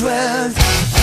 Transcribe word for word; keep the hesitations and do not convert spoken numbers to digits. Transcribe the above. strength.